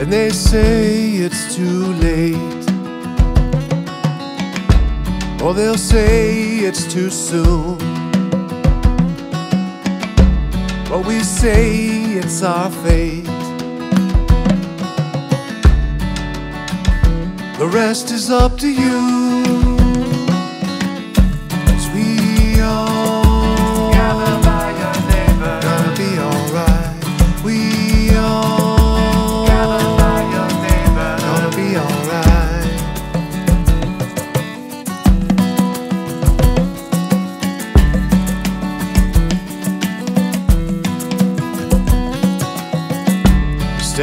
and they say it's too late, or they'll say it's too soon. But we say it's our fate. The rest is up to you.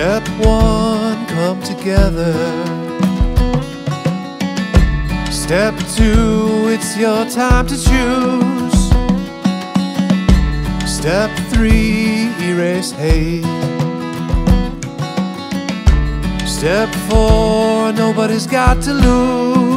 Step one, come together. Step two, it's your time to choose. Step three, erase hate. Step four, nobody's got to lose.